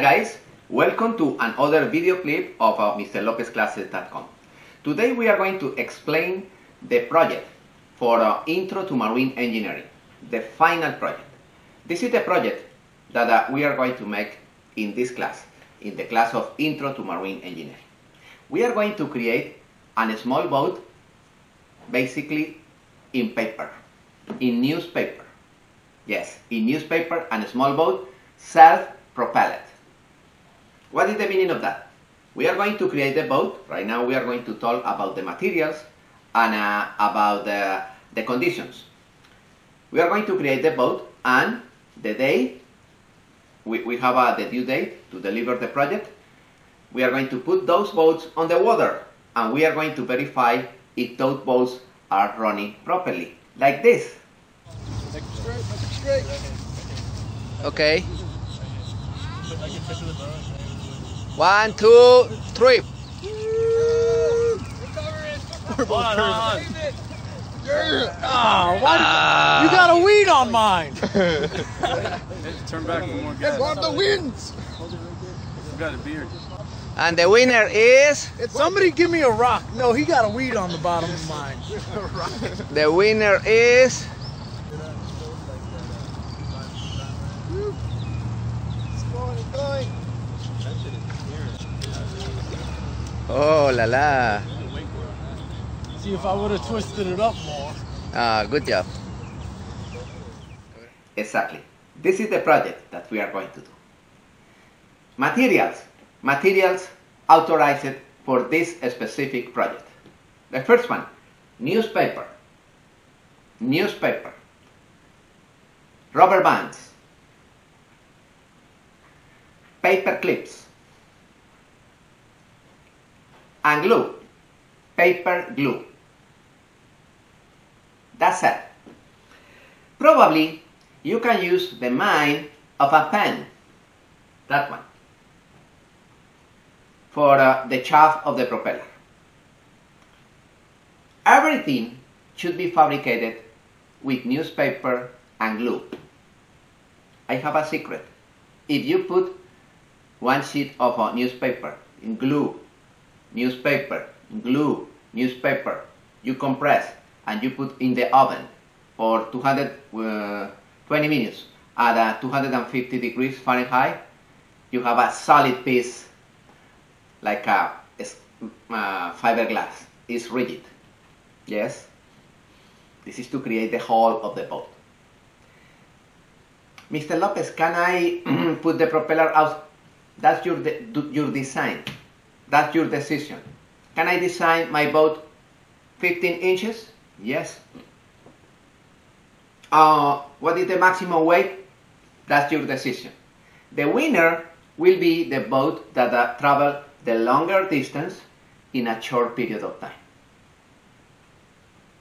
Hi guys, welcome to another video clip of Mr. LopezClasses.com. Today we are going to explain the project for Intro to Marine Engineering, the final project. This is the project that we are going to make in this class, in the class of Intro to Marine Engineering. We are going to create a small boat basically in paper, in newspaper. Yes, in newspaper and a small boat self-propelled. What is the meaning of that? We are going to create the boat. Right now we are going to talk about the materials and about the conditions. We are going to create the boat and the day. We have the due date to deliver the project. We are going to put those boats on the water and we are going to verify if those boats are running properly. Like this. Okay. 1, 2, 3. Recover it. You got a weed on mine. Turn back for more gas. It's one of the winds. You got a beard. And the winner is... Somebody give me a rock. No, he got a weed on the bottom of mine. The winner is... Oh la la. See, if I would have twisted it up more. Good job. Exactly. This is the project that we are going to do. Materials authorized for this specific project. The first one, newspaper. Rubber bands. Paper clips. And glue, paper glue. That's it. Probably you can use the mind of a pen, that one, for the shaft of the propeller. Everything should be fabricated with newspaper and glue. I have a secret. If you put one sheet of newspaper in glue, newspaper, you compress and you put in the oven for 220 minutes at 250 degrees Fahrenheit, you have a solid piece like a fiberglass. It's rigid. Yes, this is to create the hull of the boat. Mr. Lopez, can I put the propeller out? That's your design. That's your decision. Can I design my boat 15 inches? Yes. What is the maximum weight? That's your decision. The winner will be the boat that travels the longer distance in a short period of time.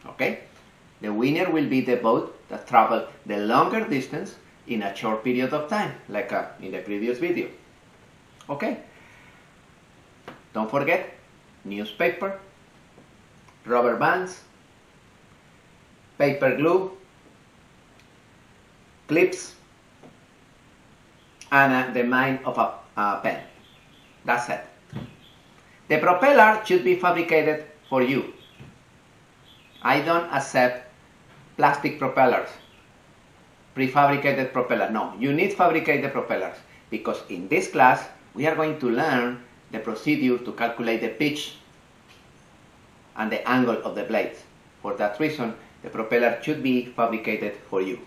Okay? The winner will be the boat that travels the longer distance in a short period of time, like in the previous video. Okay? Don't forget, newspaper, rubber bands, paper glue, clips, and the mind of a pen. That's it. The propeller should be fabricated for you. I don't accept plastic propellers, prefabricated propeller. No, you need to fabricate the propellers because in this class we are going to learn the procedure to calculate the pitch and the angle of the blades. For that reason, the propeller should be fabricated for you.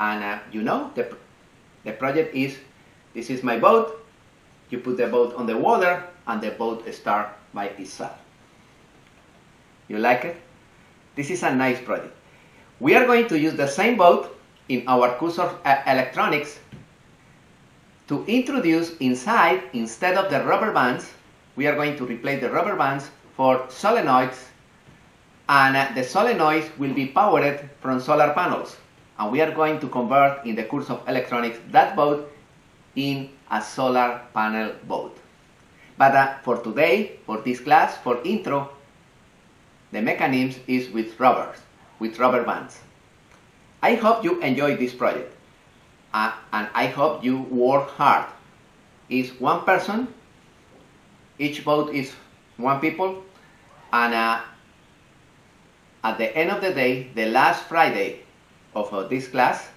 And you know, the project is, this is my boat, you put the boat on the water and the boat starts by itself. You like it? This is a nice project. We are going to use the same boat in our course of electronics to introduce inside, instead of the rubber bands, we are going to replace the rubber bands for solenoids, and the solenoids will be powered from solar panels. And we are going to convert in the course of electronics that boat in a solar panel boat. But for today, for this class, for intro, the mechanism is with rubber bands. I hope you enjoy this project. And I hope you work hard is one person, each vote is one people, and at the end of the day, the last Friday of this class,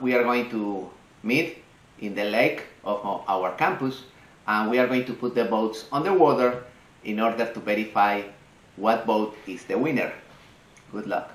we are going to meet in the lake of our campus, and we are going to put the votes underwater in order to verify what vote is the winner. Good luck.